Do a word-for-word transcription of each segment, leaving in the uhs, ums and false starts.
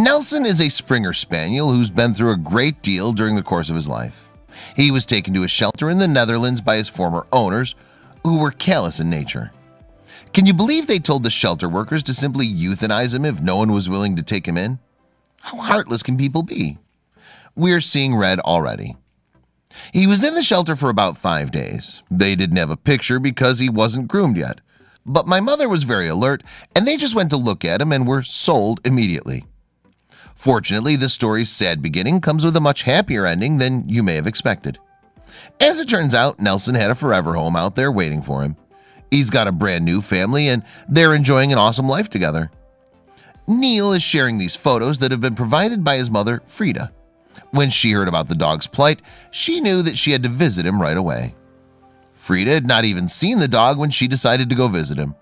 Nelson is a Springer Spaniel who's been through a great deal during the course of his life. He was taken to a shelter in the Netherlands by his former owners, who were callous in nature. Can you believe they told the shelter workers to simply euthanize him if no one was willing to take him in? How heartless can people be? We're seeing red already. He was in the shelter for about five days. They didn't have a picture because he wasn't groomed yet. But my mother was very alert, and they just went to look at him and were sold immediately. Fortunately, this story's sad beginning comes with a much happier ending than you may have expected. As it turns out, Nelson had a forever home out there waiting for him. He's got a brand new family, and they're enjoying an awesome life together. Neil is sharing these photos that have been provided by his mother, Frida. When she heard about the dog's plight, she knew that she had to visit him right away. Frida had not even seen the dog when she decided to go visit him.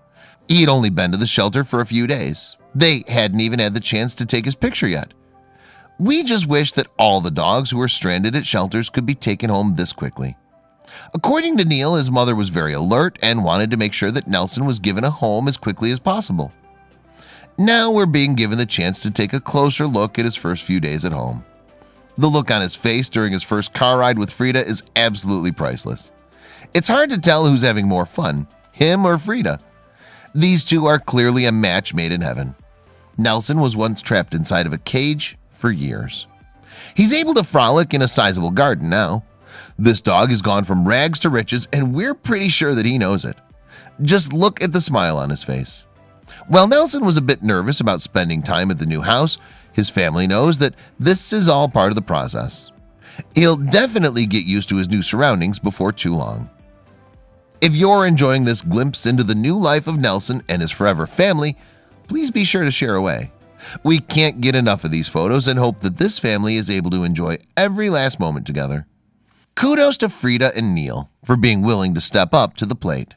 He had only been to the shelter for a few days. They hadn't even had the chance to take his picture yet. We just wish that all the dogs who were stranded at shelters could be taken home this quickly. According to Neil, his mother was very alert and wanted to make sure that Nelson was given a home as quickly as possible. Now we're being given the chance to take a closer look at his first few days at home. The look on his face during his first car ride with Frida is absolutely priceless. It's hard to tell who's having more fun, him or Frida. These two are clearly a match made in heaven. Nelson was once trapped inside of a cage for years. He's able to frolic in a sizable garden now. This dog has gone from rags to riches, and we're pretty sure that he knows it. Just look at the smile on his face. While Nelson was a bit nervous about spending time at the new house, his family knows that this is all part of the process. He'll definitely get used to his new surroundings before too long. If you're enjoying this glimpse into the new life of Nelson and his forever family, please be sure to share away. We can't get enough of these photos and hope that this family is able to enjoy every last moment together. Kudos to Frida and Neil for being willing to step up to the plate.